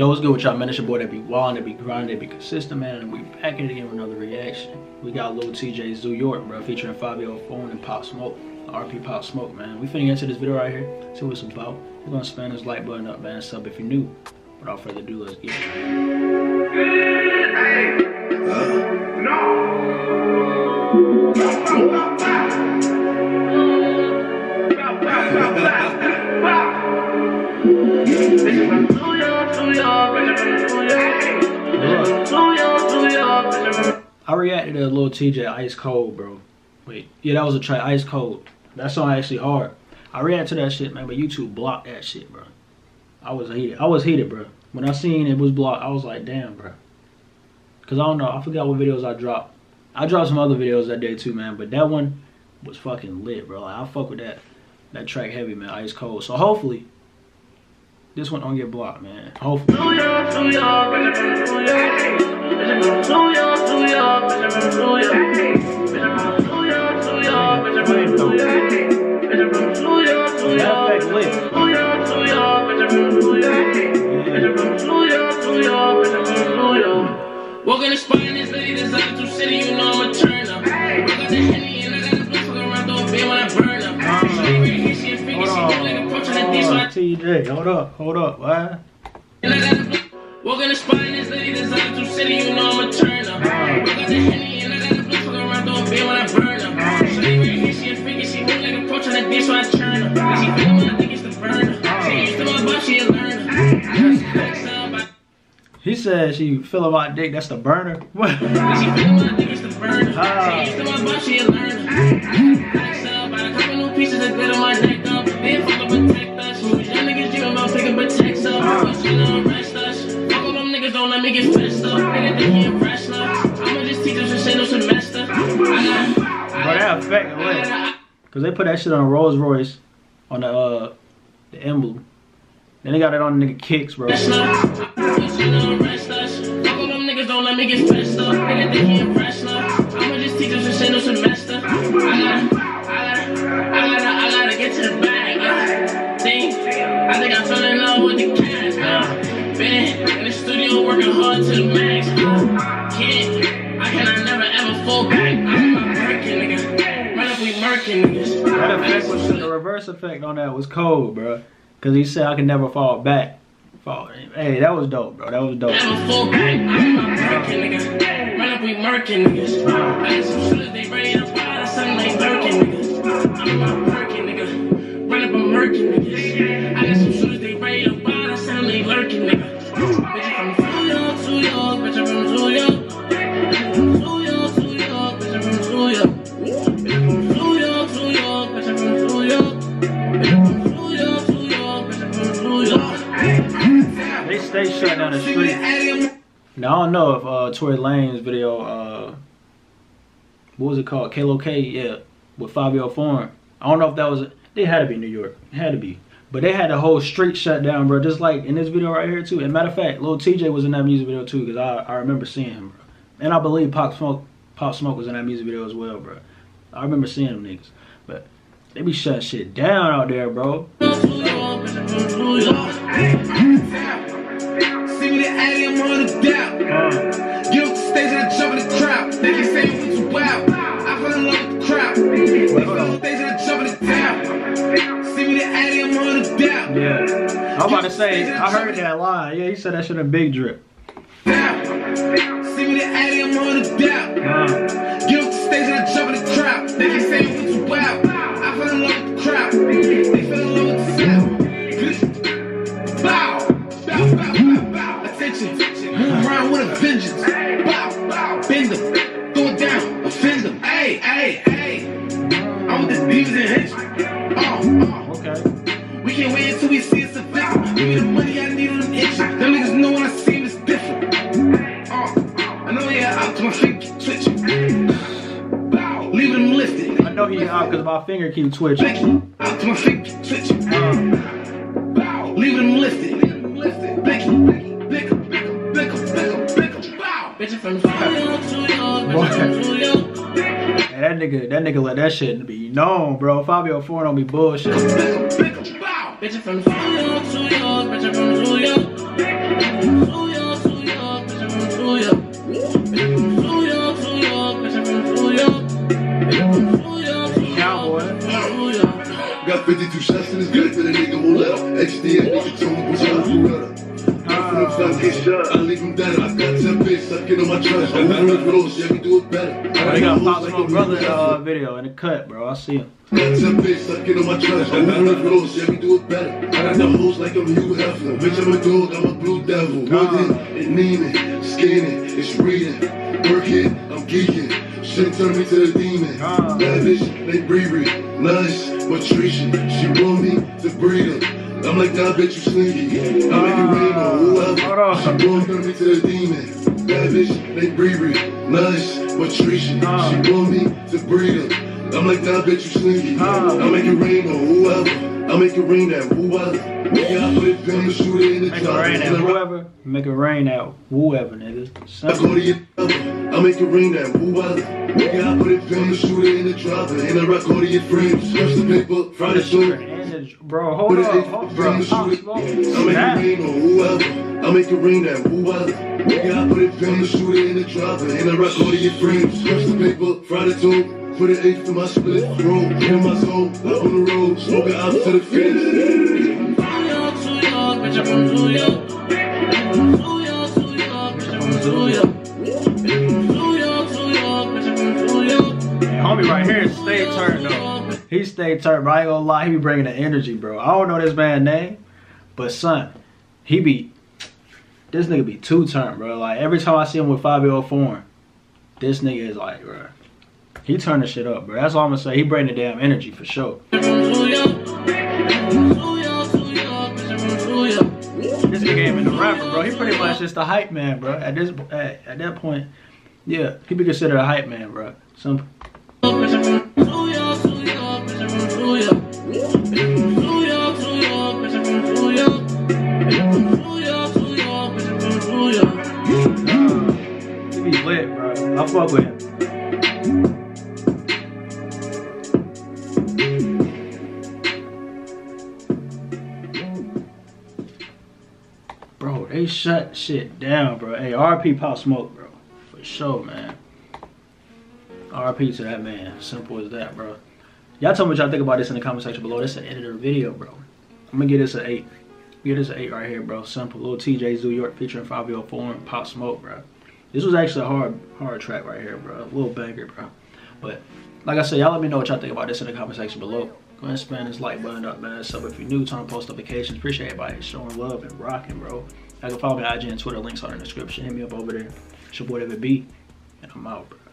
Yo, what's good with y'all, man? It's your boy that be wildin', that be grindin', that be consistent, man. And we back in it again with another reaction. We got Lil Tjay, Zoo York, bro, featuring Fivio Foreign and Pop Smoke. RP Pop Smoke, man. We finna get into this video right here, see what it's about. We're gonna spam this like button up, man. Sub if you're new. Without further ado, let's get it, man. I reacted to Lil Tjay Ice Cold, bro. Wait, yeah, that was a track, Ice Cold. That song actually hard. I reacted to that shit, man, but YouTube blocked that shit, bro. I was heated, bro. When I seen it was blocked, I was like, damn, bro. Cause I don't know, I forgot what videos I dropped. I dropped some other videos that day too, man, but that one was fucking lit, bro. Like, I fuck with that track heavy, man, Ice Cold. So hopefully this one don't get blocked, man. Hopefully. Walking the spot in this lady, this like through city, you know I'm a turn up. I got the henny and I got the fucking around the bay when I burn up. TJ, hold up, why? Walking the spot in this lady, this like through city, you know I'm a turn up. I got the henny and I got the fucking around the bay when I burn up. She freaky, she look like a poach on that dish when I turn up. She feel when I think it's the burner. She used to my butt, she a learner. He said she feel about dick, that's the burner. What? She feel about dick, it's the burner. She used to my butt, she a learner. I got a couple pieces of glitter on my neck up. Then fuck up and take us. Young niggas dream about picking but text up. She don't arrest us. Fuck all them niggas, don't let me get pressed up. Nigga think he impressed us. I'ma just teach them some shit no semester. But that affected lit. Cause they put that shit on Rolls Royce, on the emblem. Then they got it on the nigga kicks, bro. I gotta get to the bag. I think I fell in love with the cats. Been in the studio working hard to the max. Kid, I cannot never ever fall back. I'm a merkin nigga. Right up we merkin niggas. That effect was the reverse effect on that was cold, bro. Cause he said I can never fall back. Hey, that was dope, bro. That was dope. They shut down the street. Now I don't know if Tory Lanez video, what was it called? KLOK, yeah, with Fivio Foreign. I don't know if that was. They had to be New York. It had to be. But they had the whole street shut down, bro. Just like in this video right here too. And matter of fact, Lil Tjay was in that music video too, because I remember seeing him, bro. And I believe Pop Smoke was in that music video as well, bro. I remember seeing them niggas. But they be shutting shit down out there, bro. Yeah, I'm about to say, I heard that line. Yeah, he said that shit in Big Drip. I know he out because my finger keep twitching. That nigga let that shit be known, bro. Fivio Foreign don't be bullshit. Bitch from Zoo York, bitch from Zoo York. two shots in his gut with a nigga won't let him. XDN nigga told him what's up, you better. I leave him dead. I got 10 bitch stuck in my trust. I'm running with those, yeah, we do it better. I got Pop Smoke brother in a video in a cut, bro. I see him. Got 10 bitch stuck in my trust. I'm running with those, yeah, we do it better. I got the hoes like I'm Hugh Hefner. Bitch, I'm a dog, I'm a blue devil. Woodin' and neanin', scanning, it's reading. Work it, I'm geeking. Shit turned me to the demon. Lavish, they breeding. Nice, nutrition. She want me to breed her. I'm like, nah, bitch, you sneaky. I make it rain on whoever. She want me to the demon. Lavish, they breeding. Nice, nutrition. She want me to breed her. I'm like, nah, bitch, you sneaky. I make it rain on whoever. I make it rain at whoever. Yeah, I put it down to shoot it in the top. Make it rain at whoever. Make it rain at whoever, nigga. I go to your other. I make it rain that woo out. Nigga, I put it down to shoot it in the drop. And I rock all of your friends. Scratch the paper, try to show it. Bro, hold up, bro. I make it rain on whoever. I make it rain that woo out. Nigga, I put it down to shoot it in the drop. And I rock all of your friends. Scratch the paper, try to show it. Put an eight for my split, bro. In my soul, up on the road. Smoking out to the finish. I'm from Zoo York, bitch. I'm from Zoo York. Zoo York, bitch. I'm from Zoo York. Homie right here stay turned though. He stayed turned, bro. I ain't gonna lie, he be bringing the energy, bro. I don't know this man's name, but son, he be, this nigga be two turned, bro. Like every time I see him with Fivio Foreign, this nigga is like, bro, he turn the shit up, bro. That's all I'm gonna say. He bring the damn energy for sure. This nigga ain't even the rapper, bro. He pretty much just the hype man, bro. At that point, yeah, he be considered a hype man, bro. Simple. He be lit, bro. I fuck with him. Bro, they shut shit down, bro. Hey, RP Pop Smoke, bro. For sure, man. RP to that man. Simple as that, bro. Y'all tell me what y'all think about this in the comment section below. This is an editor video, bro. I'm gonna give this an 8. Give this an 8 right here, bro. Simple. Lil Tjay, Zoo York featuring Fivio Foreign, Pop Smoke, bro. This was actually a hard track right here, bro. A little banger, bro. But like I said, y'all let me know what y'all think about this in the comment section below. Go ahead and spam this like button up, man. Sub if you're new, turn on post notifications. Appreciate everybody showing love and rocking, bro. Y'all can follow me on IG and Twitter. Links are in the description. Hit me up over there. It's your boy David B, and I'm out, bro.